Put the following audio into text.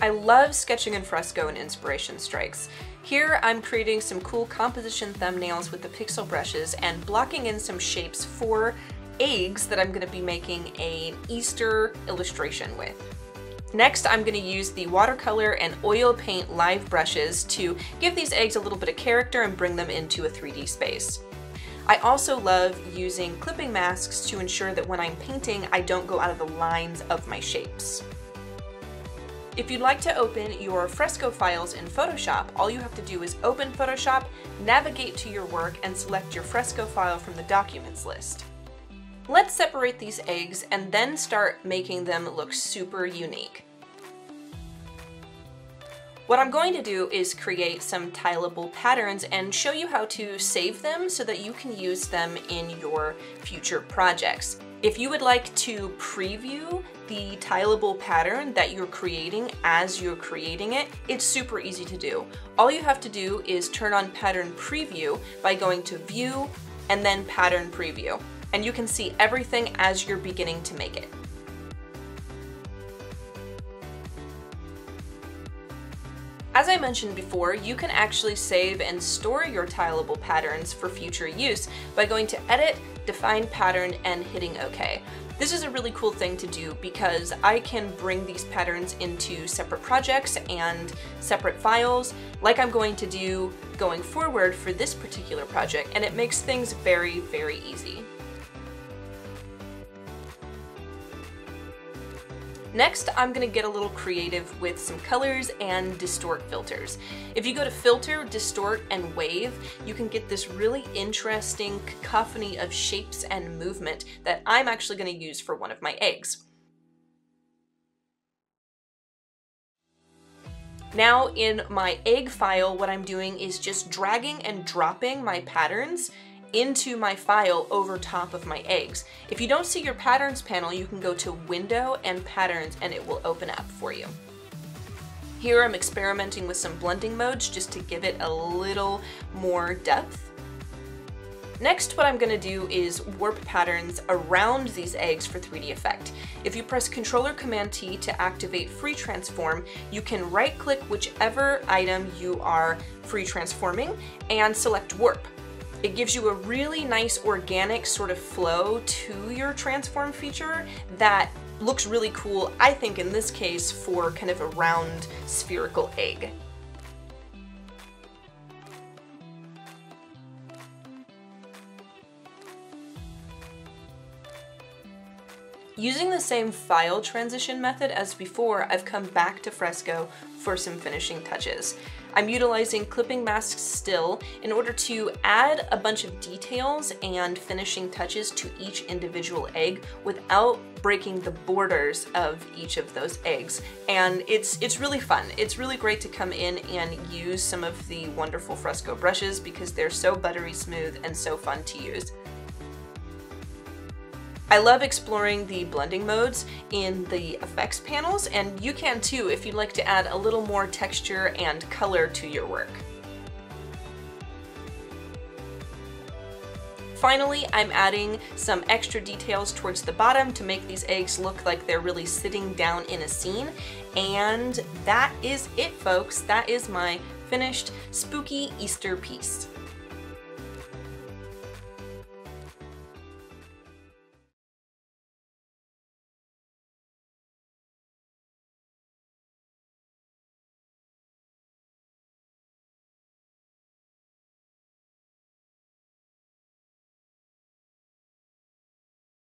I love sketching in Fresco and inspiration strikes. Here I'm creating some cool composition thumbnails with the pixel brushes and blocking in some shapes for eggs that I'm going to be making an Easter illustration with. Next, I'm going to use the watercolor and oil paint live brushes to give these eggs a little bit of character and bring them into a 3D space. I also love using clipping masks to ensure that when I'm painting, I don't go out of the lines of my shapes. If you'd like to open your Fresco files in Photoshop, all you have to do is open Photoshop, navigate to your work, and select your Fresco file from the Documents list. Let's separate these eggs and then start making them look super unique. What I'm going to do is create some tileable patterns and show you how to save them so that you can use them in your future projects. If you would like to preview the tileable pattern that you're creating as you're creating it, it's super easy to do. All you have to do is turn on pattern preview by going to view and then pattern preview. And you can see everything as you're beginning to make it. As I mentioned before, you can actually save and store your tileable patterns for future use by going to Edit, Define Pattern, and hitting OK. This is a really cool thing to do because I can bring these patterns into separate projects and separate files, like I'm going to do going forward for this particular project, and it makes things very, very easy. Next, I'm going to get a little creative with some colors and distort filters. If you go to Filter, Distort, and Wave, you can get this really interesting cacophony of shapes and movement that I'm actually going to use for one of my eggs. Now in my egg file, what I'm doing is just dragging and dropping my patterns into my file over top of my eggs. If you don't see your patterns panel, you can go to Window and Patterns and it will open up for you. Here I'm experimenting with some blending modes just to give it a little more depth. Next, what I'm going to do is warp patterns around these eggs for 3D effect. If you press Ctrl or Command-T to activate Free Transform, you can right-click whichever item you are free transforming and select Warp. It gives you a really nice organic sort of flow to your transform feature that looks really cool, I think in this case, for kind of a round spherical egg. Using the same file transition method as before, I've come back to Fresco for some finishing touches. I'm utilizing clipping masks still in order to add a bunch of details and finishing touches to each individual egg without breaking the borders of each of those eggs. And it's really fun. It's really great to come in and use some of the wonderful Fresco brushes because they're so buttery smooth and so fun to use. I love exploring the blending modes in the effects panels, and you can too if you'd like to add a little more texture and color to your work. Finally, I'm adding some extra details towards the bottom to make these eggs look like they're really sitting down in a scene. And that is it, folks. That is my finished spooky Easter piece.